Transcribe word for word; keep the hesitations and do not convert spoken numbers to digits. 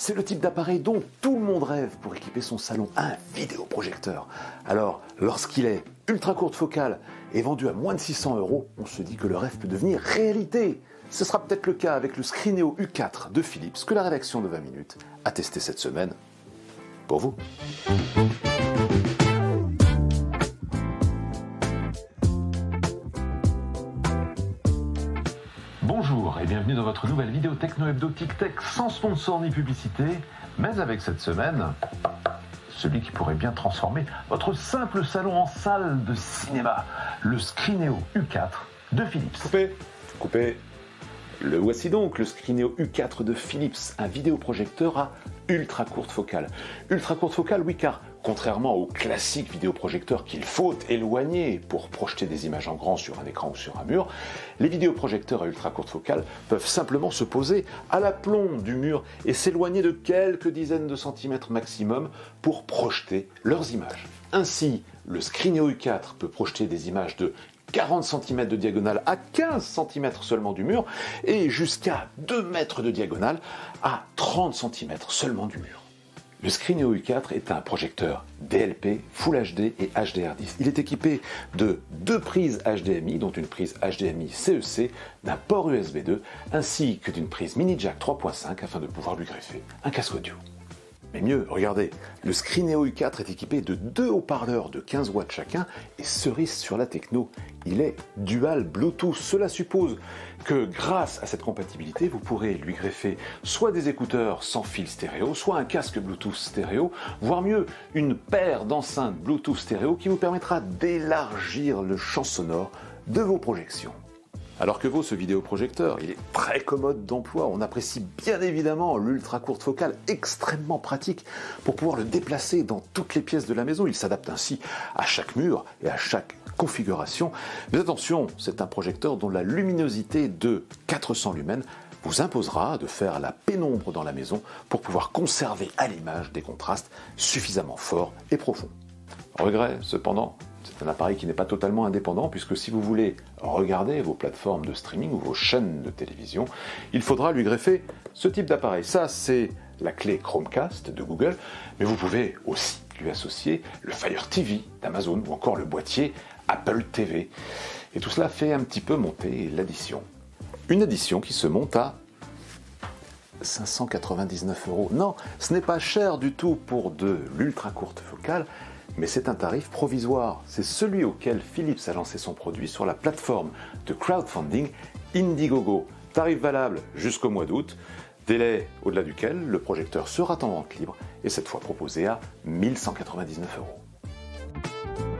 C'est le type d'appareil dont tout le monde rêve pour équiper son salon, un vidéoprojecteur. Alors, lorsqu'il est ultra courte focale et vendu à moins de six cents euros, on se dit que le rêve peut devenir réalité. Ce sera peut-être le cas avec le Screeneo U quatre de Philips que la rédaction de vingt minutes a testé cette semaine pour vous. Bonjour et bienvenue dans votre nouvelle vidéo techno-hebdo tic-tech sans sponsor ni publicité, mais avec cette semaine, celui qui pourrait bien transformer votre simple salon en salle de cinéma, le Screeneo U quatre de Philips. Coupé, coupé. Le voici donc, le Screeneo U quatre de Philips, un vidéoprojecteur à ultra courte focale. Ultra courte focale, oui, car contrairement au classique vidéoprojecteur qu'il faut éloigner pour projeter des images en grand sur un écran ou sur un mur, les vidéoprojecteurs à ultra courte focale peuvent simplement se poser à l'aplomb du mur et s'éloigner de quelques dizaines de centimètres maximum pour projeter leurs images. Ainsi, le Screeneo U quatre peut projeter des images de quarante centimètres de diagonale à quinze centimètres seulement du mur et jusqu'à deux mètres de diagonale à trente centimètres seulement du mur. Le Screeneo U quatre est un projecteur D L P, Full H D et H D R dix. Il est équipé de deux prises H D M I, dont une prise H D M I C E C, d'un port U S B deux, ainsi que d'une prise mini jack trois point cinq afin de pouvoir lui greffer un casque audio. Mais mieux, regardez, le Screeneo U quatre est équipé de deux haut-parleurs de quinze watts chacun et cerise sur la techno, il est dual Bluetooth. Cela suppose que grâce à cette compatibilité, vous pourrez lui greffer soit des écouteurs sans fil stéréo, soit un casque Bluetooth stéréo, voire mieux, une paire d'enceintes Bluetooth stéréo qui vous permettra d'élargir le champ sonore de vos projections. Alors que vaut ce vidéoprojecteur? Il est très commode d'emploi, on apprécie bien évidemment l'ultra courte focale, extrêmement pratique pour pouvoir le déplacer dans toutes les pièces de la maison. Il s'adapte ainsi à chaque mur et à chaque configuration. Mais attention, c'est un projecteur dont la luminosité de quatre cents lumens vous imposera de faire la pénombre dans la maison pour pouvoir conserver à l'image des contrastes suffisamment forts et profonds. Regret, cependant, c'est un appareil qui n'est pas totalement indépendant, puisque si vous voulez regarder vos plateformes de streaming ou vos chaînes de télévision, il faudra lui greffer ce type d'appareil. Ça, c'est la clé Chromecast de Google, mais vous pouvez aussi lui associer le Fire T V d'Amazon ou encore le boîtier Apple T V. Et tout cela fait un petit peu monter l'addition. Une addition qui se monte à cinq cent quatre-vingt-dix-neuf euros. Non, ce n'est pas cher du tout pour de l'ultra courte focale, mais c'est un tarif provisoire. C'est celui auquel Philips a lancé son produit sur la plateforme de crowdfunding Indiegogo. Tarif valable jusqu'au mois d'août, délai au-delà duquel le projecteur sera en vente libre et cette fois proposé à mille cent quatre-vingt-dix-neuf euros.